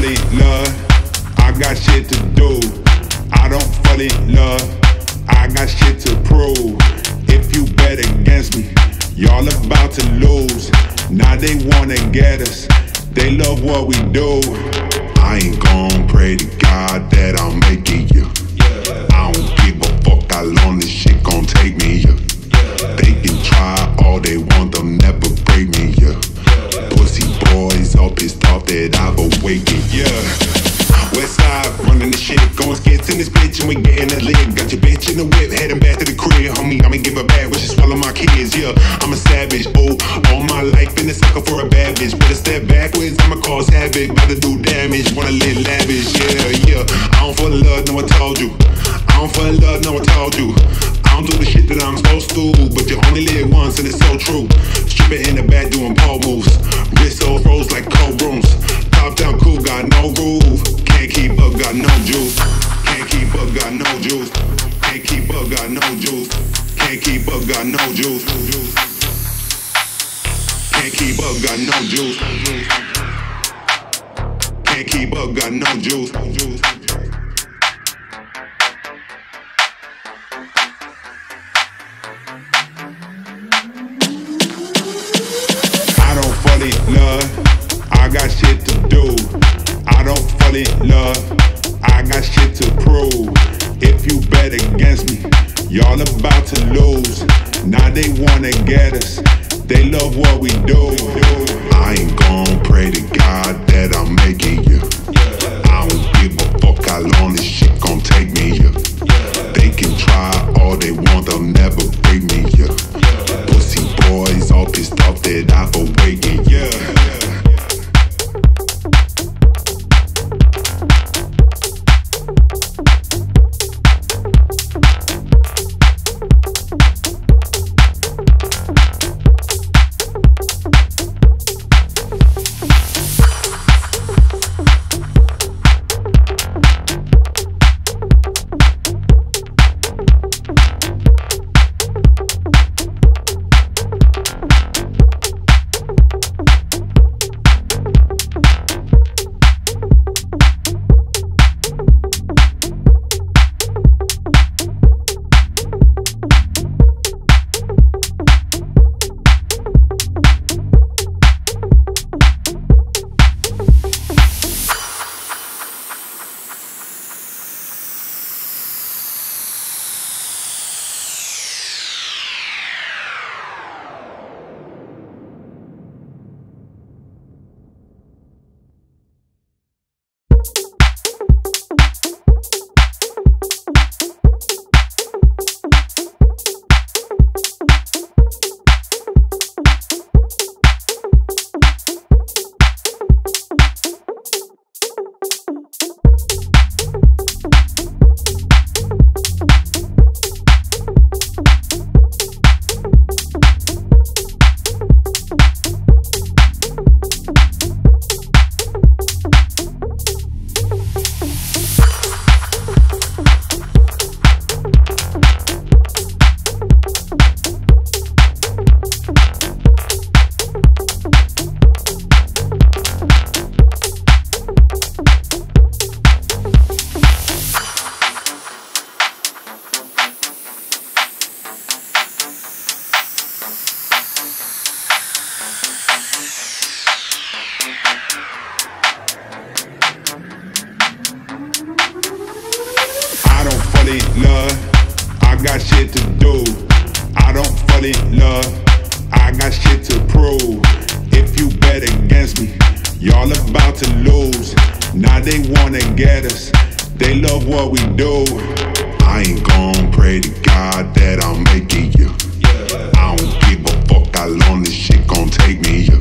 fall in love, I got shit to do. I don't fall in love, I got shit to prove. If you bet against me, y'all about to lose. Now they wanna get us, they love what we do. I ain't gon' pray to God that I'll make it, yeah. I don't give a fuck how long this shit gon' take me, yeah. They can try all they want, they'll never break me, yeah. Pussy boys all pissed off that I've awakened, yeah. Westside running the shit, going skits in this bitch and we getting it lit. Got your bitch in the whip, heading back to the crib. Homie, I'ma give her back when she swallow my kids, yeah. I'm a savage, oh, all my life been a sucker for a bad bitch. Better step backwards, I'ma cause havoc, about to do damage, wanna live lavish, yeah, yeah. I don't fall in love, no I told you. I don't fall in love, no I told you. I don't do the shit that I'm supposed to, but you only live once and it's so true. Stripping in the back doing pole moves, wrist so froze like cold rooms. Top down cool, got no groove. Can't keep up, got no juice. Can't keep up, got no juice. Can't keep up, got no juice. Can't keep up, got no juice. Can't keep up, got no juice. Can't keep up, got no juice. Love, I got shit to do. I don't fall in love, I got shit to prove. If you bet against me, y'all about to lose. Now they wanna get us, they love what we do. I ain't gon' pray to God that I'll make it, yeah. I don't give a fuck how long this shit gon' take me, yeah. They can try all they want, they'll never break me, yeah. Pussy boys all pissed off that I've awakened, yeah. Love, I got shit to do. I don't fall in love, I got shit to prove. If you bet against me, y'all about to lose. Now they wanna get us, they love what we do. I ain't gon' pray to God that I'll make it, yeah. I don't give a fuck how long this shit gon' take me, yeah.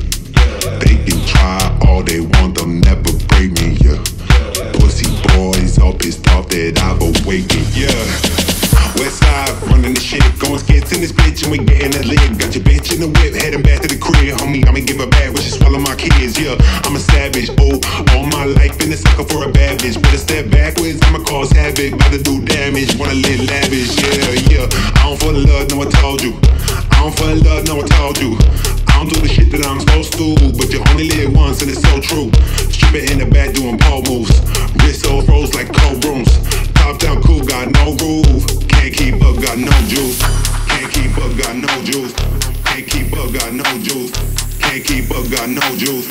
They can try all they want, they'll never break me, yeah. Pussy boys all pissed off that I've awakened, yeah. Westside running the shit, going skits in this bitch and we getting it lit. Got your bitch in the whip, heading back to the crib. Homie, I'ma give her back when she swallow my kids, yeah. I'm a savage, oh, all my life been a sucker for a bad bitch. Better step backwards, I'ma cause havoc, about to do damage, wanna live lavish, yeah, yeah. I don't fall in love, no I told you. I don't fall in love, no I told you. I don't do the shit that I'm supposed to, but you only live once and it's so true. Stripping in the back doing pole. Can't keep up, got no juice.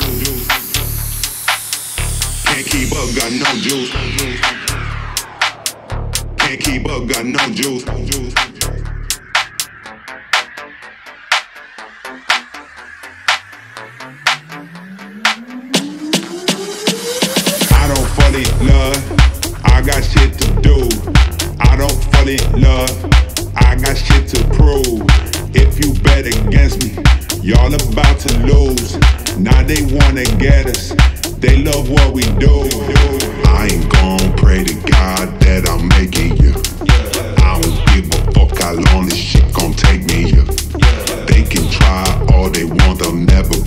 Can't keep up, got no juice. Can't keep up, got no juice. Love, I got shit to do. I don't fall in love, I got shit to prove. If you bet against me, y'all about to lose. Now they wanna get us, they love what we do. I ain't gon' pray to God that I'm making you. I don't give a fuck how long this shit gon' take me. They can try all they want, they'll never